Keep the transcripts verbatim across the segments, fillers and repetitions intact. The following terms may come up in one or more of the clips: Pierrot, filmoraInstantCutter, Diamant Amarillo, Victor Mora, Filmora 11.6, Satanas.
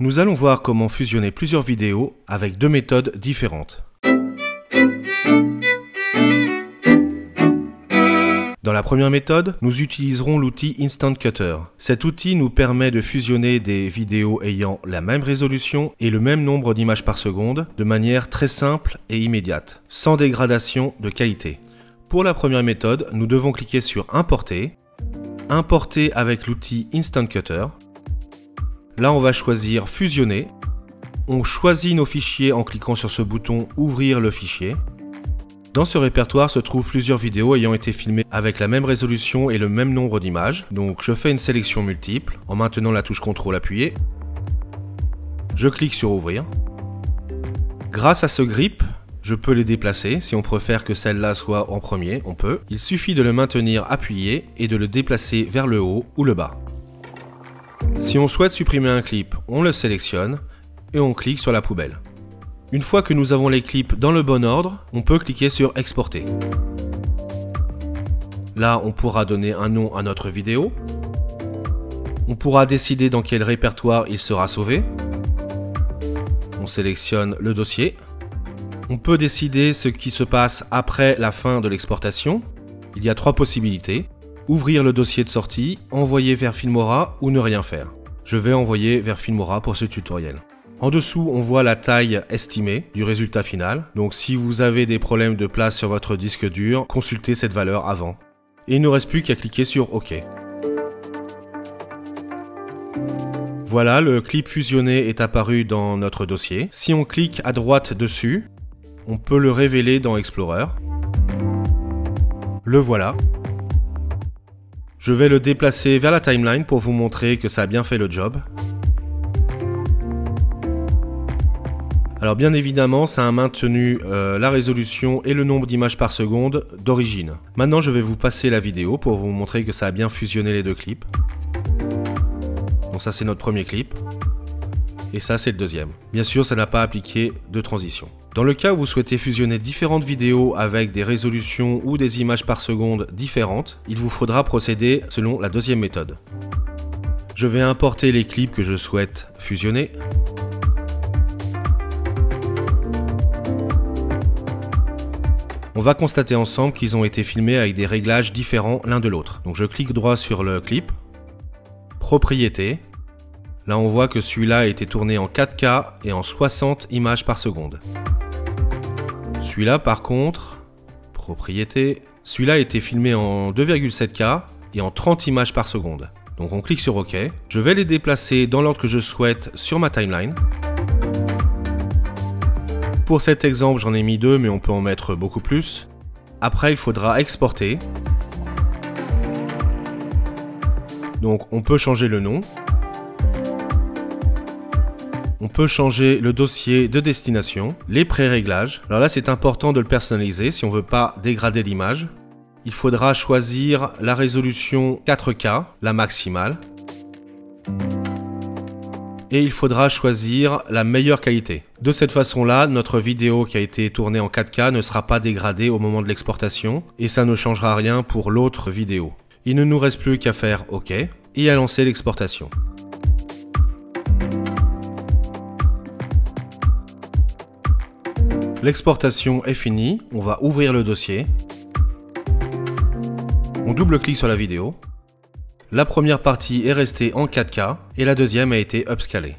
Nous allons voir comment fusionner plusieurs vidéos avec deux méthodes différentes. Dans la première méthode, nous utiliserons l'outil Instant Cutter. Cet outil nous permet de fusionner des vidéos ayant la même résolution et le même nombre d'images par seconde de manière très simple et immédiate, sans dégradation de qualité. Pour la première méthode, nous devons cliquer sur Importer, Importer avec l'outil Instant Cutter. Là, on va choisir Fusionner. On choisit nos fichiers en cliquant sur ce bouton Ouvrir le fichier. Dans ce répertoire se trouvent plusieurs vidéos ayant été filmées avec la même résolution et le même nombre d'images. Donc je fais une sélection multiple en maintenant la touche contrôle appuyée. Je clique sur Ouvrir. Grâce à ce grip, je peux les déplacer. Si on préfère que celle-là soit en premier, on peut. Il suffit de le maintenir appuyé et de le déplacer vers le haut ou le bas. Si on souhaite supprimer un clip, on le sélectionne et on clique sur la poubelle. Une fois que nous avons les clips dans le bon ordre, on peut cliquer sur Exporter. Là, on pourra donner un nom à notre vidéo. On pourra décider dans quel répertoire il sera sauvé. On sélectionne le dossier. On peut décider ce qui se passe après la fin de l'exportation. Il y a trois possibilités. Ouvrir le dossier de sortie, envoyer vers Filmora ou ne rien faire. Je vais envoyer vers Filmora pour ce tutoriel. En dessous, on voit la taille estimée du résultat final. Donc si vous avez des problèmes de place sur votre disque dur, consultez cette valeur avant. Et il ne reste plus qu'à cliquer sur OK. Voilà, le clip fusionné est apparu dans notre dossier. Si on clique à droite dessus, on peut le révéler dans Explorer. Le voilà. Je vais le déplacer vers la timeline pour vous montrer que ça a bien fait le job. Alors bien évidemment, ça a maintenu euh, la résolution et le nombre d'images par seconde d'origine. Maintenant, je vais vous passer la vidéo pour vous montrer que ça a bien fusionné les deux clips. Donc ça, c'est notre premier clip. Et ça, c'est le deuxième. Bien sûr, ça n'a pas appliqué de transition. Dans le cas où vous souhaitez fusionner différentes vidéos avec des résolutions ou des images par seconde différentes, il vous faudra procéder selon la deuxième méthode. Je vais importer les clips que je souhaite fusionner. On va constater ensemble qu'ils ont été filmés avec des réglages différents l'un de l'autre. Donc je clique droit sur le clip, Propriétés. Là, on voit que celui-là a été tourné en quatre K et en soixante images par seconde. Celui-là, par contre, propriété, celui-là a été filmé en deux virgule sept K et en trente images par seconde. Donc on clique sur OK. Je vais les déplacer dans l'ordre que je souhaite sur ma timeline. Pour cet exemple, j'en ai mis deux, mais on peut en mettre beaucoup plus. Après, il faudra exporter. Donc on peut changer le nom. On peut changer le dossier de destination, les pré-réglages. Alors là, c'est important de le personnaliser si on ne veut pas dégrader l'image. Il faudra choisir la résolution quatre K, la maximale. Et il faudra choisir la meilleure qualité. De cette façon-là, notre vidéo qui a été tournée en quatre K ne sera pas dégradée au moment de l'exportation et ça ne changera rien pour l'autre vidéo. Il ne nous reste plus qu'à faire OK et à lancer l'exportation. L'exportation est finie, on va ouvrir le dossier. On double-clique sur la vidéo. La première partie est restée en quatre K et la deuxième a été upscalée.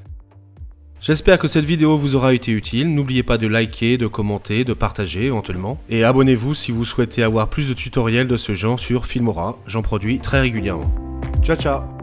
J'espère que cette vidéo vous aura été utile. N'oubliez pas de liker, de commenter, de partager éventuellement. Et abonnez-vous si vous souhaitez avoir plus de tutoriels de ce genre sur Filmora. J'en produis très régulièrement. Ciao ciao!